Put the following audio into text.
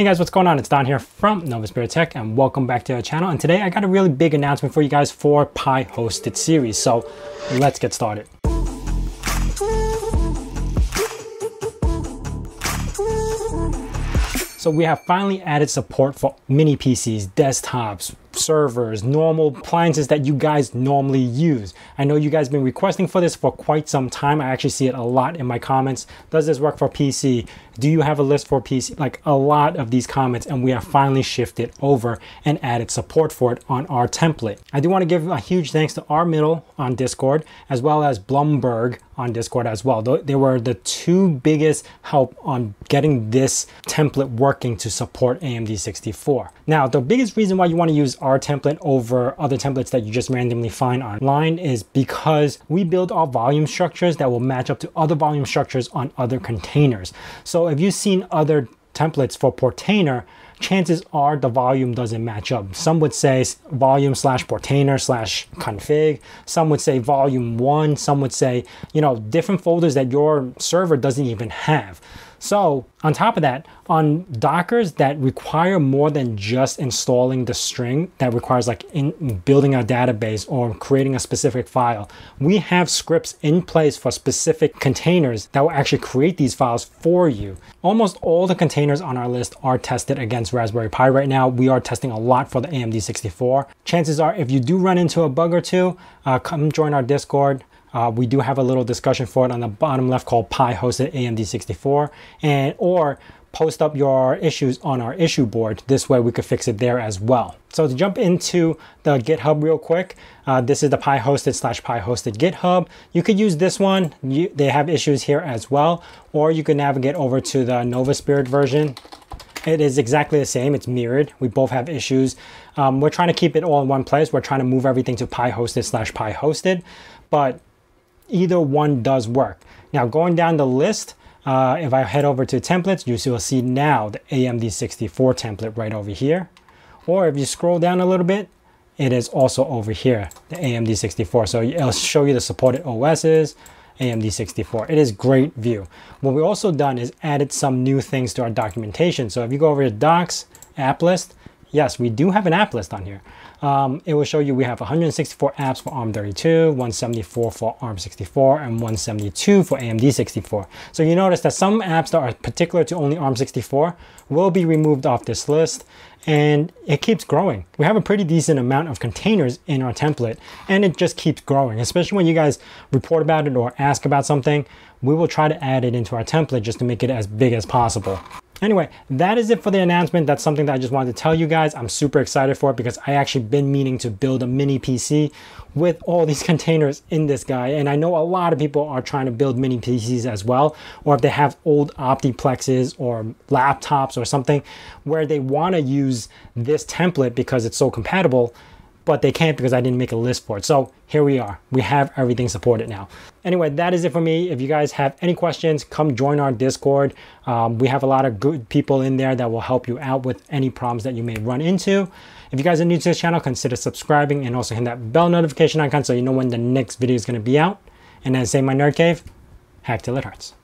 Hey guys, what's going on? It's Don here from Nova Spirit Tech and welcome back to our channel. And today I got a really big announcement for you guys for Pi Hosted series. So let's get started. So we have finally added support for mini PCs, desktops, servers, normal appliances that you guys normally use. I know you guys have been requesting for this for quite some time. I actually see it a lot in my comments. Does this work for PC? Do you have a list for PC? Like a lot of these comments, and we have finally shifted over and added support for it on our template. I do want to give a huge thanks to RMiddle on Discord, as well as Bloomberg on Discord as well. They were the two biggest help on getting this template working to support AMD64. Now, the biggest reason why you want to use our template over other templates that you just randomly find online is because we build our volume structures that will match up to other volume structures on other containers. So if you've seen other templates for Portainer, chances are the volume doesn't match up. Some would say volume/portainer/config. Some would say volume 1. Some would say, you know, different folders that your server doesn't even have. So on top of that, on Dockers that require more than just installing the string, that requires like building a database or creating a specific file, we have scripts in place for specific containers that will actually create these files for you. Almost all the containers on our list are tested against Raspberry Pi right now. We are testing a lot for the AMD64. Chances are, if you do run into a bug or two, come join our Discord. We do have a little discussion for it on the bottom left called Pi Hosted AMD64, and or post up your issues on our issue board. This way we could fix it there as well. So to jump into the GitHub real quick, this is the pi hosted/pi hosted GitHub. You could use this one. They have issues here as well, or you can navigate over to the Nova Spirit version. It is exactly the same. It's mirrored. We both have issues. We're trying to keep it all in one place. We're trying to move everything to pi hosted/pi hosted, but either one does work. Now going down the list, if I head over to templates, you will see now the AMD64 template right over here. Or if you scroll down a little bit, it is also over here, the AMD64. So it'll show you the supported OSs, AMD64. It is great view. What we've also done is added some new things to our documentation. So if you go over to docs, app list, yes, we do have an app list on here. It will show you we have 164 apps for ARM32, 174 for ARM64, and 172 for AMD64. So you notice that some apps that are particular to only ARM64 will be removed off this list, and it keeps growing. We have a pretty decent amount of containers in our template, and it just keeps growing, especially when you guys report about it or ask about something. We will try to add it into our template just to make it as big as possible. Anyway, that is it for the announcement. That's something that I just wanted to tell you guys. I'm super excited for it because I actually been meaning to build a mini PC with all these containers in this guy. And I know a lot of people are trying to build mini PCs as well, or if they have old OptiPlexes or laptops or something where they want to use this template because it's so compatible, but they can't because I didn't make a list for it. So here we are. We have everything supported now. Anyway, that is it for me. If you guys have any questions, come join our Discord. We have a lot of good people in there that will help you out with any problems that you may run into. If you guys are new to this channel, consider subscribing and also hit that bell notification icon so you know when the next video is going to be out. And as I say in my nerd cave, hack till it hurts.